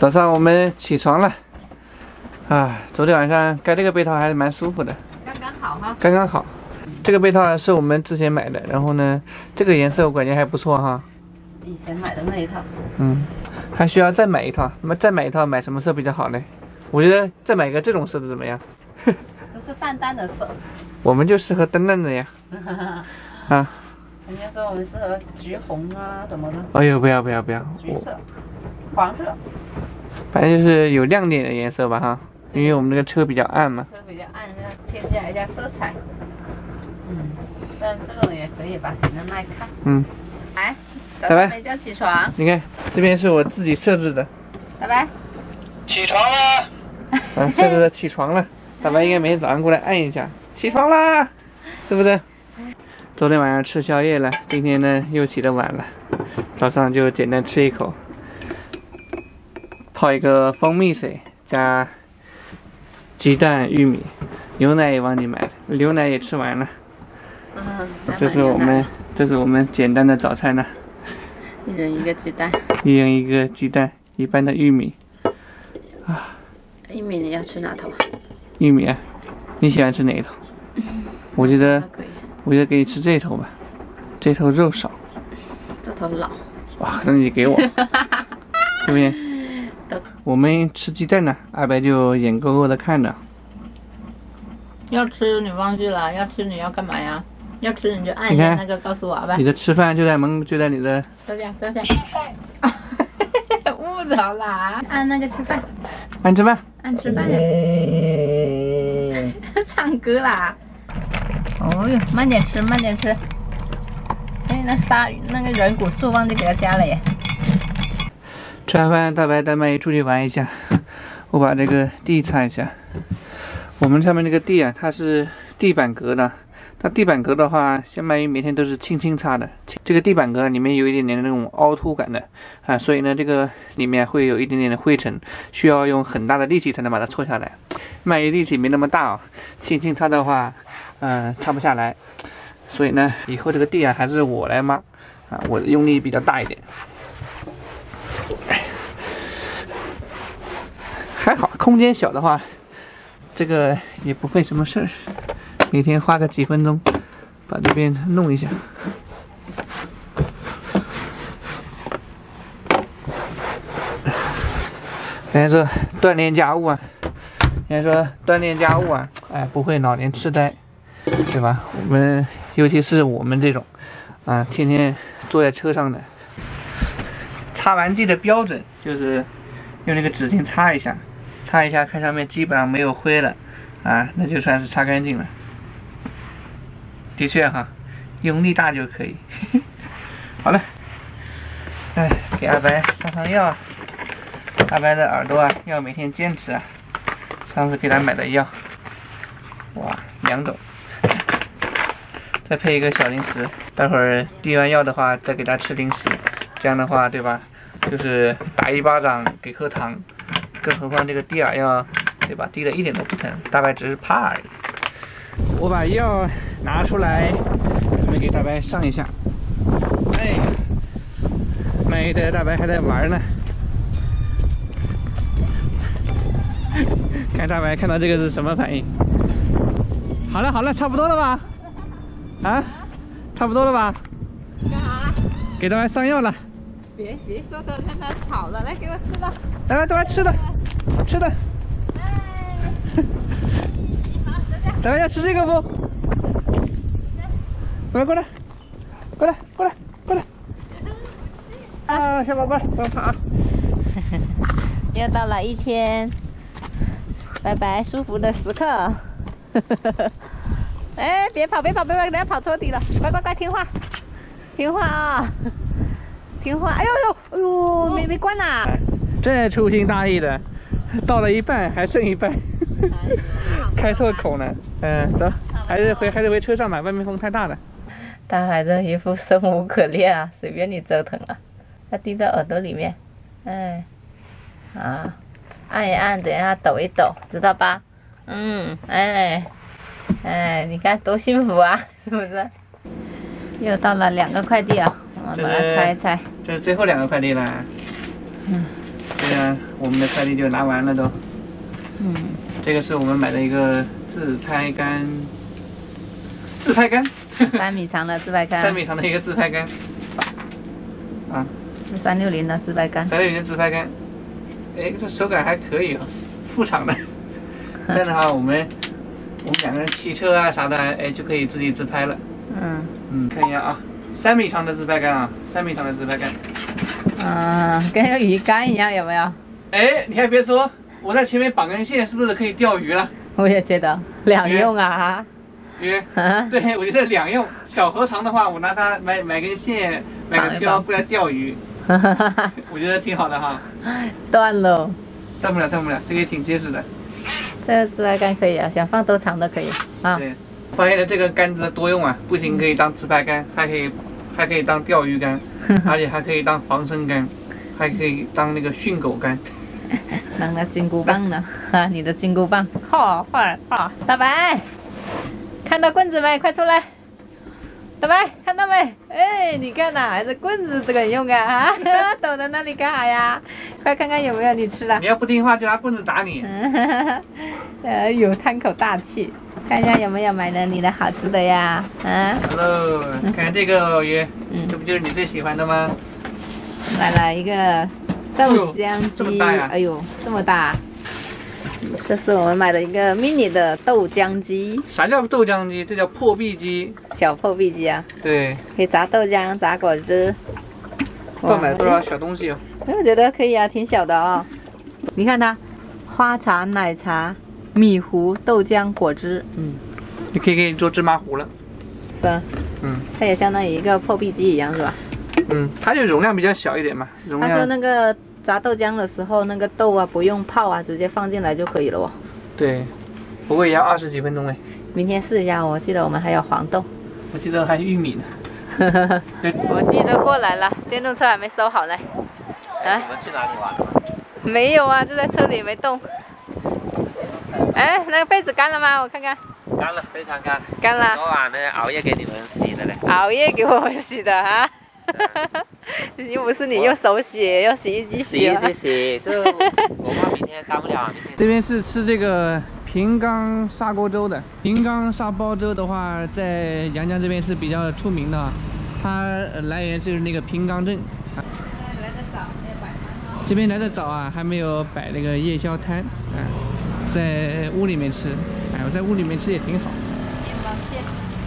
早上我们起床了，啊，昨天晚上盖这个被套还是蛮舒服的，刚刚好哈，刚刚好。这个被套是我们之前买的，然后呢，这个颜色我感觉还不错哈。以前买的那一套。嗯，还需要再买一套。那么再买一套，买什么色比较好呢？我觉得再买个这种色的怎么样？都是淡淡的色。我们就适合淡淡的呀。啊。人家说我们适合橘红啊什么的。哎呦，不要不要不要。橘色。黄色。 反正就是有亮点的颜色吧，哈，因为我们这个车比较暗嘛，车比较暗，要添加一下色彩。嗯，但这种也可以吧，只能耐看。嗯，来，早上没叫起床。你看，这边是我自己设置的。拜拜。起床啦！啊，设置的起床了。大白应该每天早上过来按一下，起床啦，是不是？昨天晚上吃宵夜了，今天呢又起得晚了，早上就简单吃一口。 泡一个蜂蜜水，加鸡蛋、玉米，牛奶也忘记买了，牛奶也吃完了。嗯，这是我们简单的早餐呢。一人一个鸡蛋。一人一个鸡蛋，一半的玉米。啊，玉米你要吃哪头？玉米啊，你喜欢吃哪一头？我觉得给你吃这头吧，这头肉少。这头老。哇，那你给我，对不对？ 我们吃鸡蛋呢，阿白就眼勾勾的看着。要吃你忘记了，要吃你要干嘛呀？要吃你就按一下那个，告诉我吧。你的吃饭就在门，就在你的。坐下。误着啦，按那个吃饭。按吃饭。按吃饭。唱歌啦！哦哟，慢点吃，慢点吃。哎，那鲨鱼那个软骨素忘记给它加了耶。 吃完饭，大白带麦出去玩一下，我把这个地擦一下。我们上面这个地啊，它是地板革的。它地板革的话，相当于每天都是轻轻擦的。这个地板革里面有一点点那种凹凸感的啊，所以呢，这个里面会有一点点的灰尘，需要用很大的力气才能把它搓下来。麦力气没那么大啊，轻轻擦的话，擦不下来。所以呢，以后这个地啊，还是我来抹啊，我用力比较大一点。 还好，空间小的话，这个也不费什么事儿。每天花个几分钟，把这边弄一下。人家说锻炼家务啊，人家说锻炼家务啊，哎，不会老年痴呆，对吧？我们尤其是我们这种，啊，天天坐在车上的。 擦完地的标准就是用那个纸巾擦一下，擦一下看上面基本上没有灰了啊，那就算是擦干净了。的确哈，用力大就可以。好了，哎，给阿白上药啊。阿白的耳朵啊，要每天坚持啊。上次给他买的药，哇，2种，再配一个小零食。待会儿滴完药的话，再给他吃零食。 这样的话，对吧？就是打一巴掌给颗糖，更何况这个地要，对吧？滴的一点都不疼，大白只是怕而已。我把药拿出来，准备给大白上一下。哎，万一大白还在玩呢。看大白看到这个是什么反应？好了好了，差不多了吧？啊，差不多了吧？干啥？给大白上药了。 别说的让它跑了，来给我吃的，来大白吃的，吃的。大白要吃这个不？过来！啊，小宝贝，不要怕啊！又到了一天，拜拜，舒服的时刻。哎，别跑，人家跑错地了，快，听话啊！ 听话，哎呦，没关呐！这粗心大意的，到了一半还剩一半，开错口了。嗯，走，还是回车上吧，外面风太大了。大白这一副生无可恋啊，随便你折腾啊。它滴到耳朵里面，哎，啊，按一按，等一下抖一抖，知道吧？嗯，哎，你看多幸福啊，是不是？又到了2个快递啊。 我把它拆一拆，这是最后2个快递了。嗯，这样我们的快递就拿完了都。嗯，这个是我们买的一个自拍杆，3米长的自拍杆，3米长的一个自拍杆。啊，是360的自拍杆。360的自拍杆，哎，这手感还可以啊，副厂的。这样的话，我们两个人骑车啊啥的，哎，就可以自己自拍了。嗯嗯，看一下啊，3米长的自拍杆啊，3米长的自拍杆。啊，跟个鱼竿一样，有没有？哎，你还别说，我在前面绑根线，是不是可以钓鱼了？我也觉得两用啊。对，我觉得两用。小河塘的话，我拿它买根线，买个标过来钓鱼，我觉得挺好的哈。断了，断不了，这个也挺结实的。这个自拍杆可以啊，想放多长都可以啊。对，发现了这个杆子的多用啊，不仅可以当自拍杆，还可以当钓鱼竿，而且还可以当防身杆，还可以当那个训狗杆。当个金箍棒呢？啊，你的金箍棒，好，大白。 看到棍子没？快出来！大白，看到没？哎，你看呐，还是棍子这个用啊！啊，躲在那里干啥呀？快看看有没有你吃的。你要不听话，就拿棍子打你。哎呦，叹口大气。看一下有没有买了你的好吃的呀？啊。Hello， 看这个鱼，这不就是你最喜欢的吗？买了一个豆香鸡，这么大呀！哎呦，这么大。 这是我们买的一个 mini 的豆浆机。啥叫豆浆机？这叫破壁机，小破壁机啊。对，可以炸豆浆、炸果汁。购买多少小东西啊？我觉得可以啊，挺小的啊、哦。你看它，花茶、奶茶、米糊、豆浆、果汁。嗯，你可以给你做芝麻糊了。是啊。嗯，它也相当于一个破壁机一样，是吧？嗯，它就容量比较小一点嘛。容量。它说那个。 炸豆浆的时候，那个豆啊不用泡啊，直接放进来就可以了哦。对，不过也要20几分钟哎。明天试一下，我记得我们还有黄豆，我记得还有玉米呢。我弟都过来了，电动车还没收好嘞。哎、啊，你们去哪里玩了？没有啊，就在车里没动。哎，那个被子干了吗？我看看。干了，非常干。干了。昨晚呢，熬夜给你们洗的嘞。熬夜给我们洗的啊。 又不是你用手洗，用洗衣机洗。洗衣机洗，这我怕明天干不了。明天这边是吃这个平冈砂锅粥的。平冈砂煲粥的话，在阳江这边是比较出名的啊，它来源就是那个平冈镇。这边来的早啊，还没有摆那个夜宵摊啊，在屋里面吃。哎，我在屋里面吃也挺好。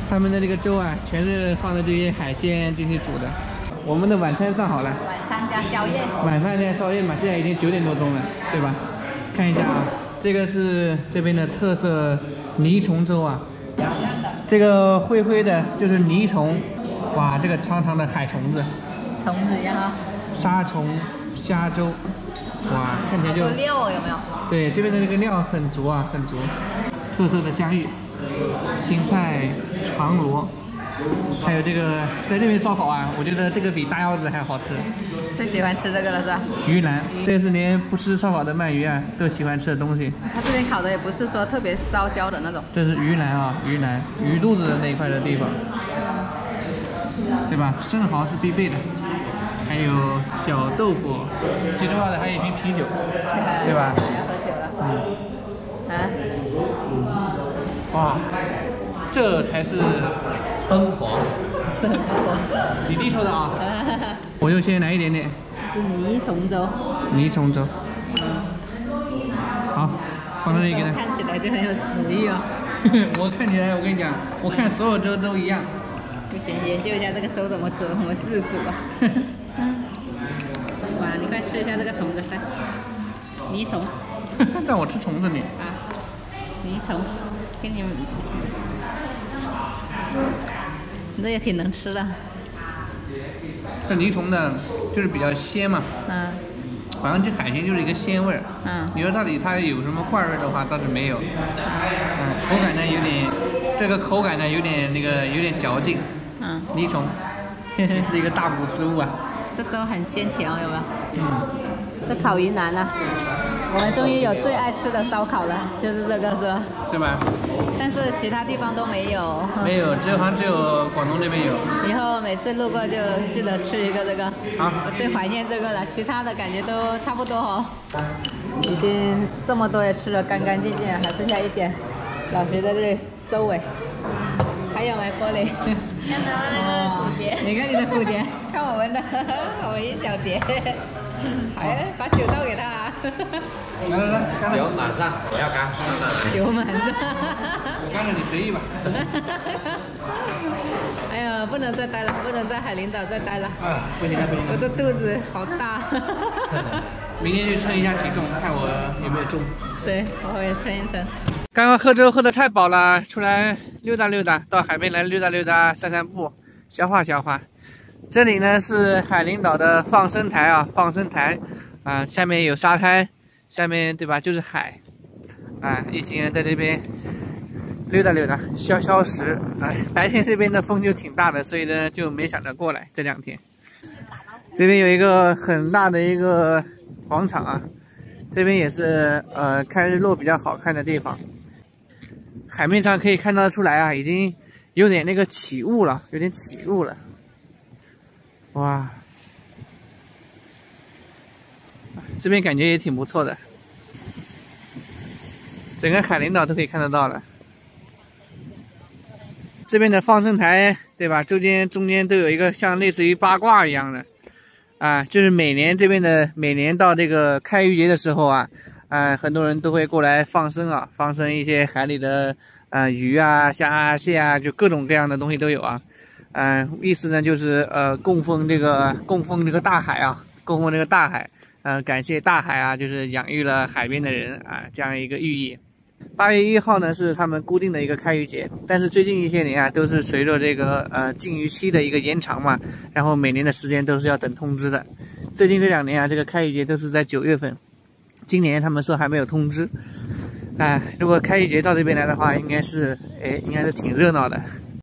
他们的这个粥啊，全是放的这些海鲜进去煮的。 我们的晚餐上好了，晚餐加宵夜，晚饭加宵夜嘛，现在已经9点多钟了，对吧？看一下啊，这个是这边的特色泥虫粥啊，这个灰灰的就是泥虫，哇，这个长长的海虫子，虫子呀，沙虫虾粥，哇，看起来就料有没有？对，这边的这个料很足啊，很足。特色的香芋、青菜、长螺。 还有这个在这边烧烤啊，我觉得这个比大腰子还好吃。最喜欢吃这个了是吧？鱼腩，这是连不吃烧烤的鳗鱼啊都喜欢吃的东西。它这边烤的也不是说特别烧焦的那种。这是鱼腩啊，鱼腩，鱼肚子的那一块的地方，对吧？生蚝是必备的，还有小豆腐，最重要的还有一瓶啤酒，对吧？要喝酒了。嗯。啊。哇。 这才是生活，你弟说的啊！我就先来一点点。是泥虫粥。泥虫粥。好，放到这里给他。看起来就很有食欲哦。我看起来，我跟你讲，我看所有粥都一样。不行，研究一下这个粥怎么自煮啊！哇，你快吃一下这个虫子，快！泥虫。让我吃虫子你。啊，泥虫，给你们。 你这也挺能吃的。这泥虫呢，就是比较鲜嘛。嗯。好像这海鲜就是一个鲜味儿。嗯。你说到底它有什么怪味的话，倒是没有。嗯。口感呢有点，这个口感呢有点那个有点嚼劲。嗯。泥虫，是一个大补植物啊。这粥很鲜甜，有没有？嗯。这烤鱼腩呢？我们终于有最爱吃的烧烤了，就是这个是。是吗？但是其他地方都没有。没有，只有好像只有广东这边有。以后每次路过就记得吃一个这个。好。我最怀念这个了，其他的感觉都差不多哦。已经这么多也吃了干干净净了，还剩下一点。老徐在这里收尾。还有吗，郭磊？看到我的蝴蝶。你看你的蝴蝶，看我们的，我们一小碟。 哎，把酒倒给他啊！来来来，酒满上，我要干。酒满上，干了你随意吧。哎呀，不能再待了，不能在海陵岛再待了。啊，不行了，不行了！我的肚子好大。明天去称一下体重，看我有没有重。对，我也称一称。刚刚喝粥喝的太饱了，出来溜达溜达，到海边来溜达溜达，散散步，消化消化。 这里呢是海陵岛的放生台啊，放生台，啊，下面有沙滩，下面对吧就是海，啊，一行人在这边溜达溜达消消食，哎，白天这边的风就挺大的，所以呢就没想着过来这两天。这边有一个很大的一个广场啊，这边也是看日落比较好看的地方。海面上可以看得出来啊，已经有点那个起雾了，有点起雾了。 哇，这边感觉也挺不错的，整个海陵岛都可以看得到了。这边的放生台，对吧？中间都有一个像类似于八卦一样的，啊，就是每年到这个开渔节的时候啊，很多人都会过来放生啊，放生一些海里的鱼啊、虾啊、蟹啊，就各种各样的东西都有啊。 意思呢就是供奉这个大海啊，供奉这个大海，感谢大海啊，就是养育了海边的人啊，这样一个寓意。8月1号呢是他们固定的一个开渔节，但是最近一些年啊，都是随着这个禁渔期的一个延长嘛，然后每年的时间都是要等通知的。最近这2年啊，这个开渔节都是在9月份，今年他们说还没有通知。哎，如果开渔节到这边来的话，应该是挺热闹的。